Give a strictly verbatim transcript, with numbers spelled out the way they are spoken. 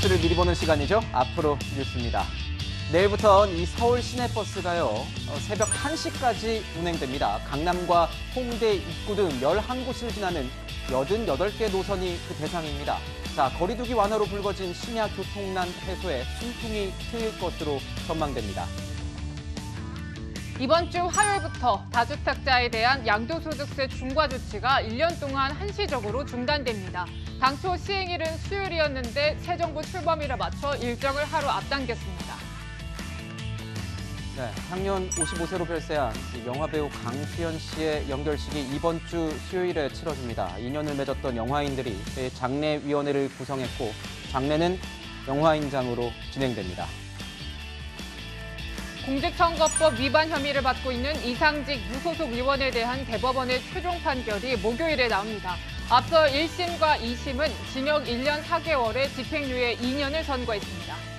뉴스를 미리 보는 시간이죠. 앞으로 뉴스입니다. 내일부터는 이 서울 시내버스가요, 새벽 한 시까지 운행됩니다. 강남과 홍대 입구 등 열한 곳을 지나는 여든여덟 개 노선이 그 대상입니다. 자, 거리 두기 완화로 불거진 심야 교통난 해소에 순풍이 트일 것으로 전망됩니다. 이번 주 화요일부터 다주택자에 대한 양도소득세 중과 조치가 일 년 동안 한시적으로 중단됩니다. 당초 시행일은 수요일이었는데 새 정부 출범일에 맞춰 일정을 하루 앞당겼습니다. 네, 향년 오십오 세로 별세한 영화배우 강수연 씨의 연결식이 이번 주 수요일에 치러집니다. 인연을 맺었던 영화인들이 장례위원회를 구성했고 장례는 영화인장으로 진행됩니다. 공직선거법 위반 혐의를 받고 있는 이상직 무소속 의원에 대한 대법원의 최종 판결이 목요일에 나옵니다. 앞서 일 심과 이 심은 징역 일 년 사 개월에 집행유예 이 년을 선고했습니다.